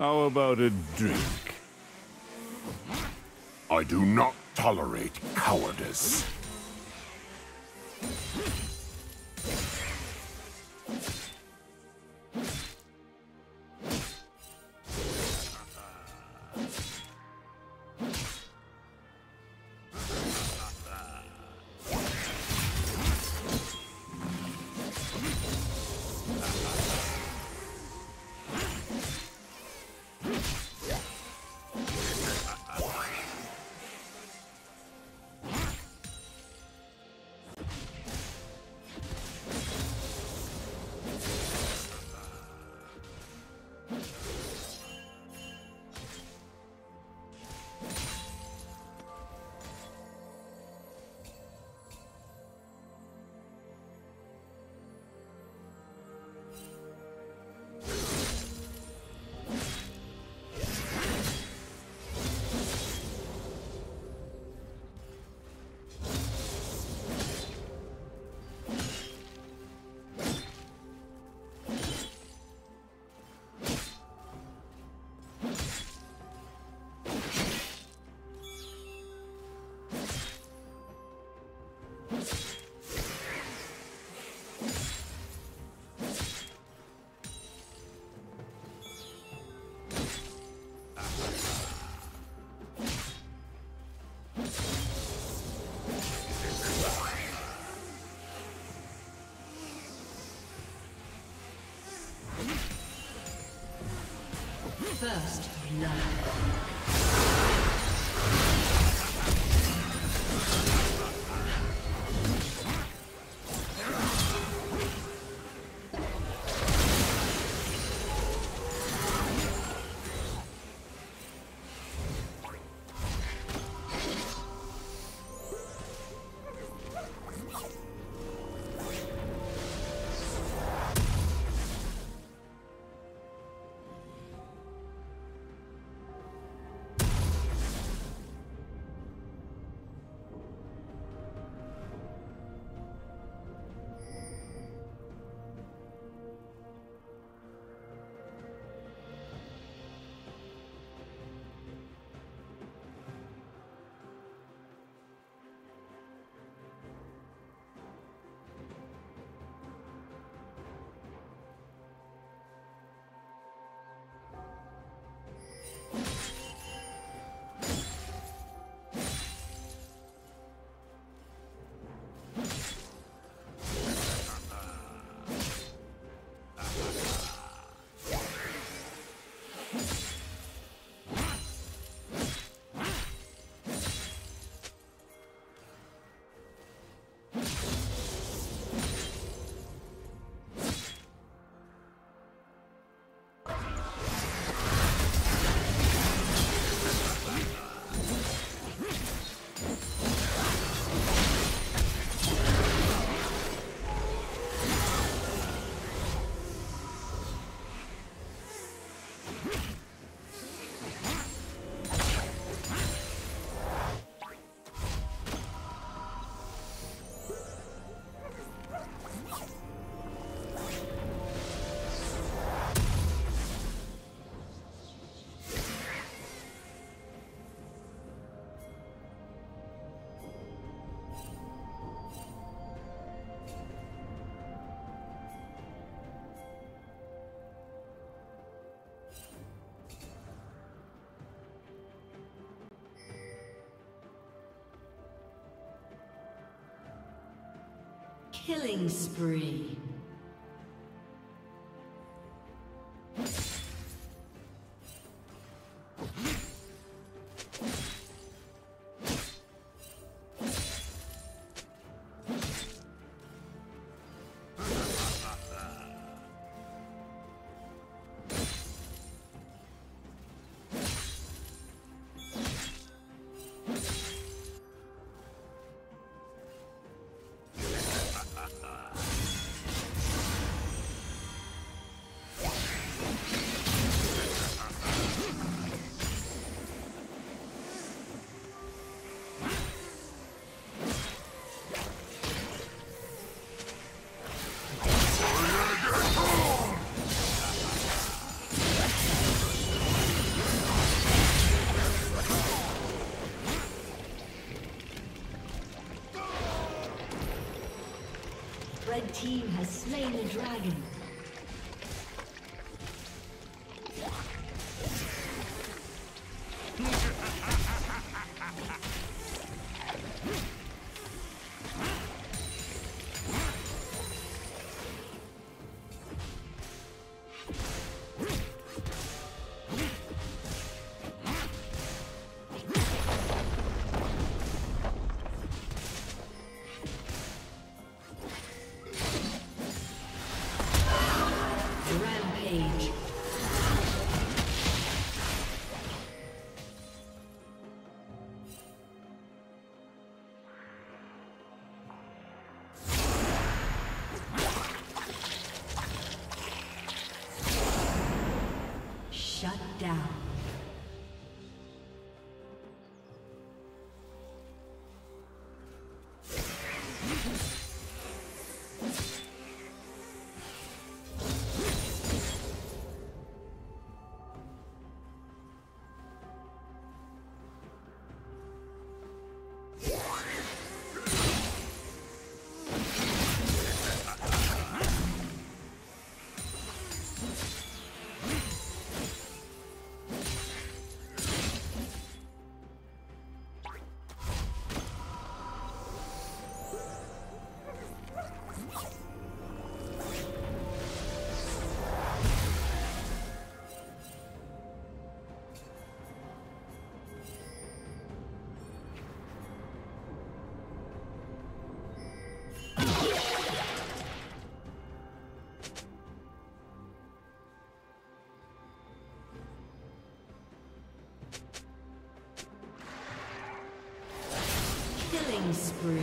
How about a drink? I do not tolerate cowardice. First love. Killing spree. team has slain the dragon. Spree.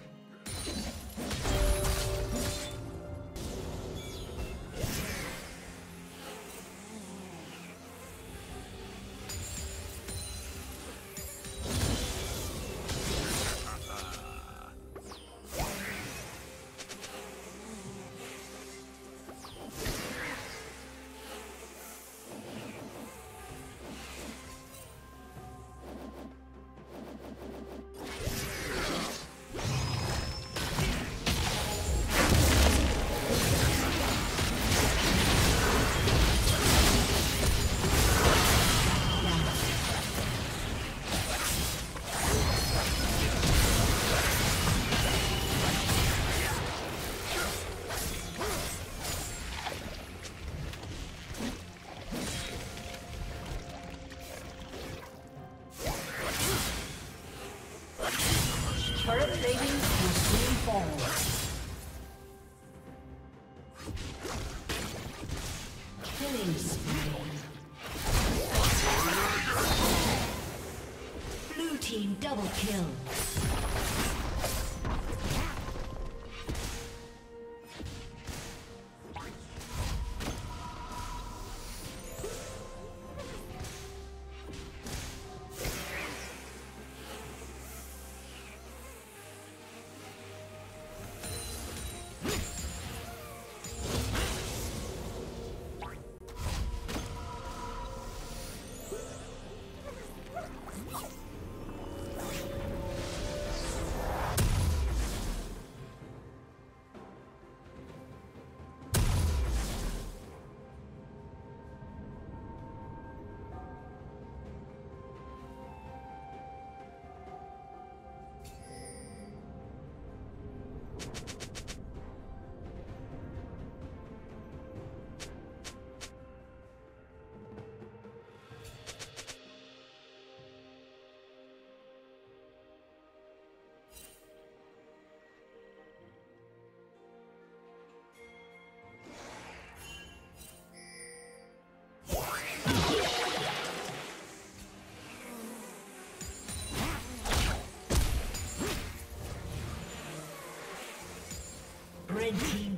Red team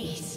Aced.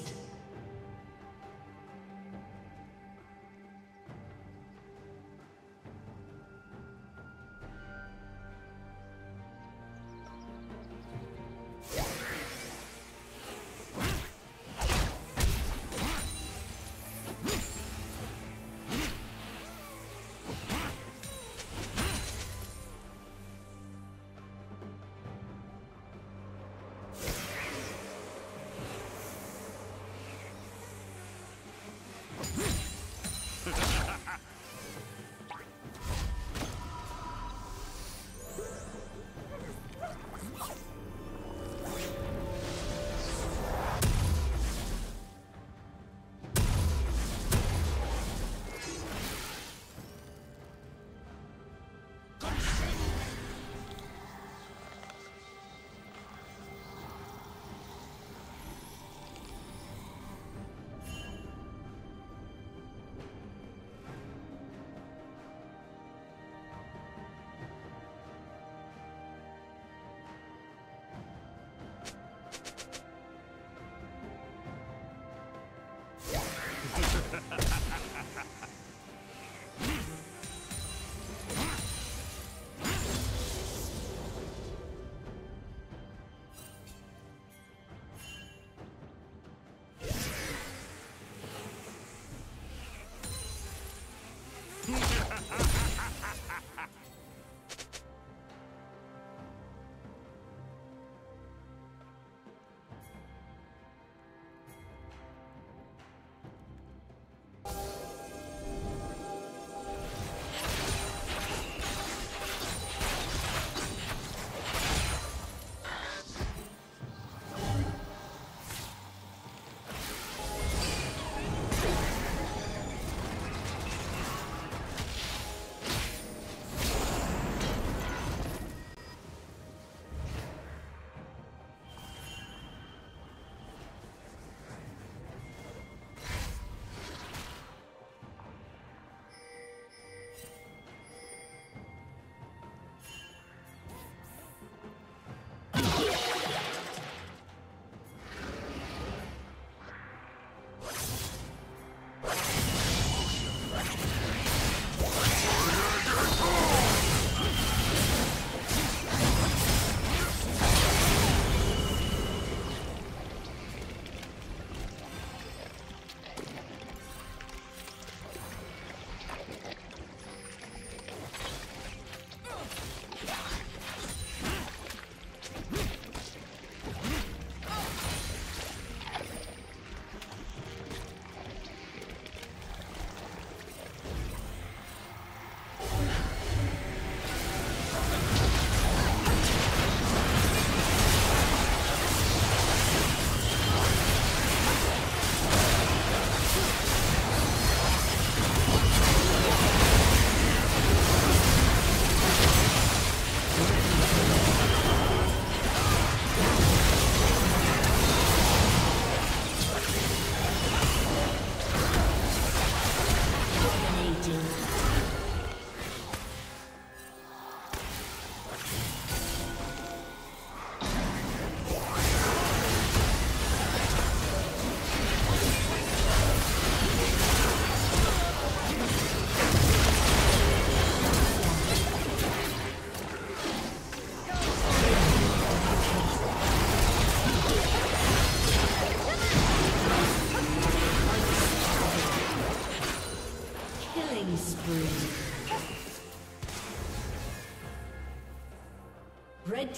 Red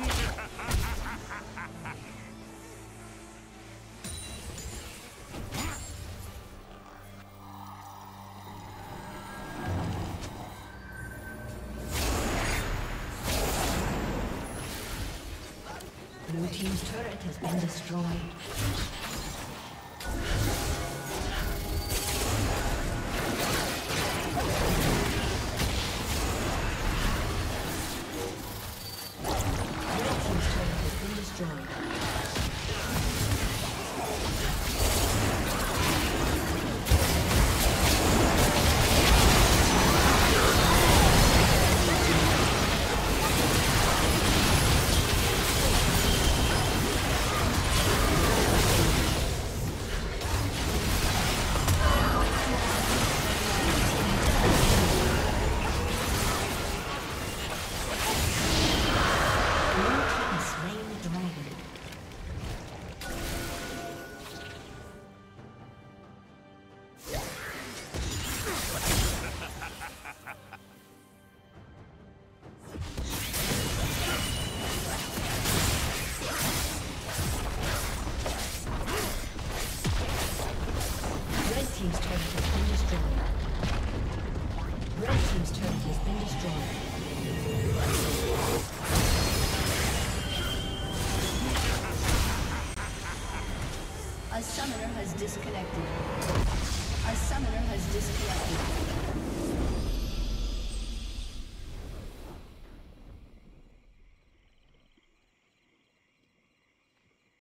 Ha ha ha! has been destroyed. A summoner has disconnected.